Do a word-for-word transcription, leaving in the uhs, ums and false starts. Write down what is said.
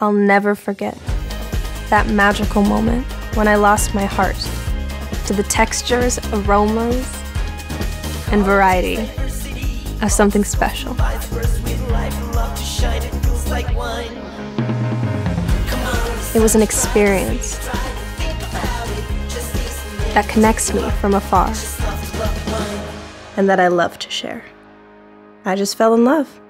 I'll never forget that magical moment when I lost my heart to the textures, aromas, and variety of something special. It was an experience that connects me from afar and that I love to share. I just fell in love.